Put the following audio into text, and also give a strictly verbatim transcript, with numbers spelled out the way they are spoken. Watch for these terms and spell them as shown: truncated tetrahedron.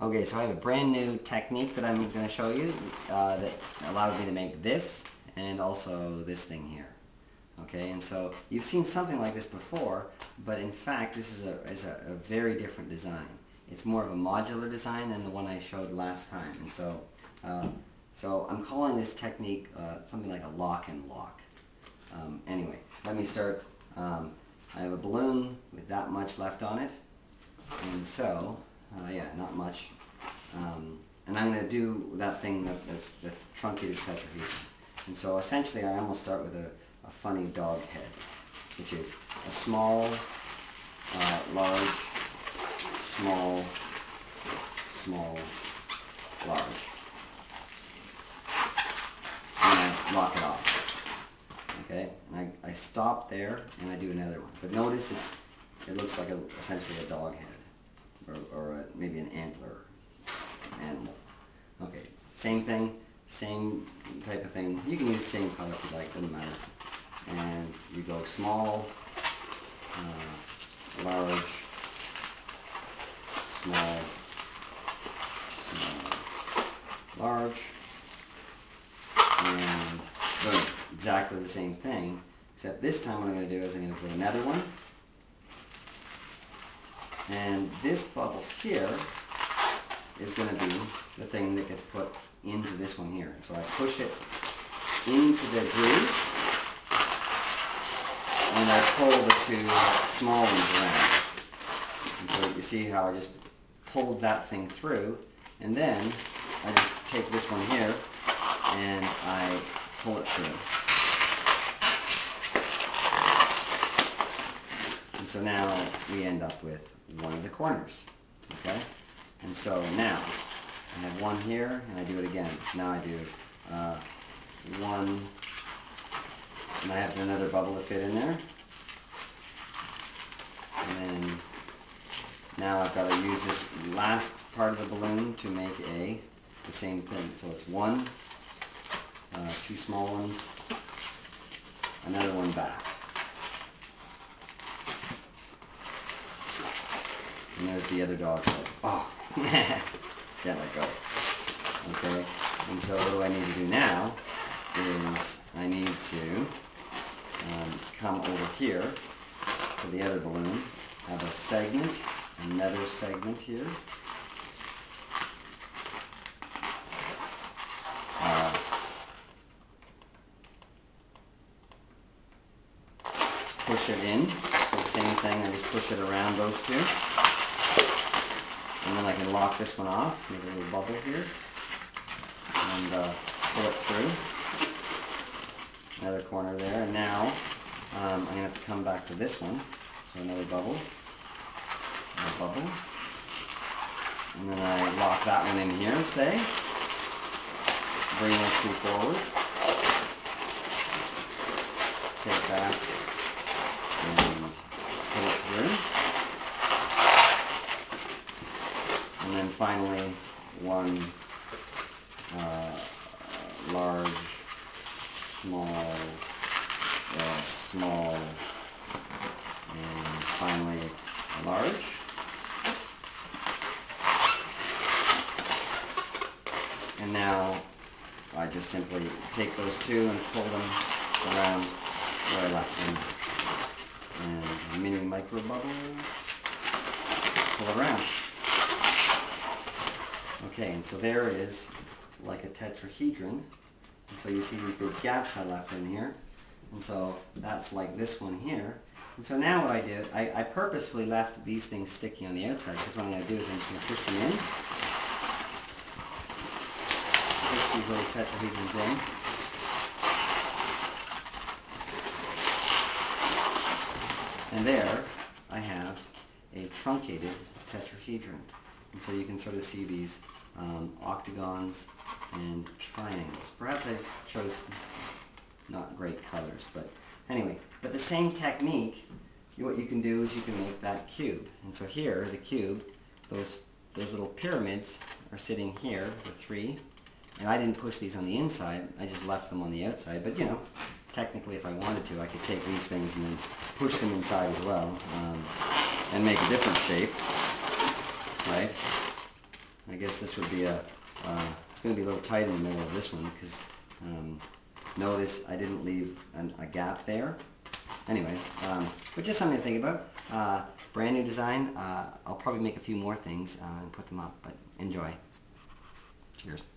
Okay, so I have a brand new technique that I'm going to show you uh, that allowed me to make this and also this thing here. Okay, and so you've seen something like this before, but in fact this is a, is a, a very different design. It's more of a modular design than the one I showed last time. And so, uh, so I'm calling this technique uh, something like a lock and lock. Um, anyway, let me start. Um, I have a balloon with that much left on it, and so Uh, yeah, not much. Um, and I'm going to do that thing that, that's the truncated tetrahedron. And so essentially I almost start with a, a funny dog head, which is a small, uh, large, small, small, large. And I lock it off. Okay? And I, I stop there and I do another one. But notice it's, it looks like a, essentially a dog head. Or, or a, maybe an antler, an animal. Okay, same thing, same type of thing. You can use the same color if you like, doesn't matter. And you go small, uh, large, small, small, large, and boom. Exactly the same thing, except this time what I'm going to do is I'm going to put another one. And this bubble here is going to be the thing that gets put into this one here. And so I push it into the groove, and I pull the two small ones around. And so you see how I just pulled that thing through, and then I just take this one here, and I pull it through. So now we end up with one of the corners, okay? And so now I have one here, and I do it again. So now I do uh, one, and I have another bubble to fit in there. And then now I've got to use this last part of the balloon to make a the same thing. So it's one, uh, two small ones, another one back. And there's the other dog. Oh, can't let go. Okay, and so what do I need to do now is I need to um, come over here to the other balloon, have a segment, another segment here. Uh, push it in, so the same thing, I just push it around those two. And then I can lock this one off, make a little bubble here, and uh, pull it through. Another corner there, and now um, I'm going to have to come back to this one, so another bubble, another bubble, and then I lock that one in here, say, bring those two forward, take that, and pull it through. And then finally, one uh, large, small, uh, small, and finally a large. And now I just simply take those two and pull them around where I left them. And mini micro bubble, pull around. Okay, and so there is like a tetrahedron, and so you see these big gaps I left in here, and so that's like this one here. And so now what I did, I, I purposefully left these things sticky on the outside, because what I'm going to do is I'm just going to push them in, push these little tetrahedrons in, and there I have a truncated tetrahedron. And so you can sort of see these um, octagons and triangles. Perhaps I chose not great colors, but anyway. But the same technique, you, what you can do is you can make that cube. And so here, the cube, those, those little pyramids are sitting here, the three. And I didn't push these on the inside, I just left them on the outside. But you know, technically if I wanted to, I could take these things and then push them inside as well um, and make a different shape. Right? I guess this would be a, uh, it's going to be a little tight in the middle of this one because um, notice I didn't leave an, a gap there. Anyway, um, but just something to think about. Uh, brand new design. Uh, I'll probably make a few more things uh, and put them up, but enjoy. Cheers.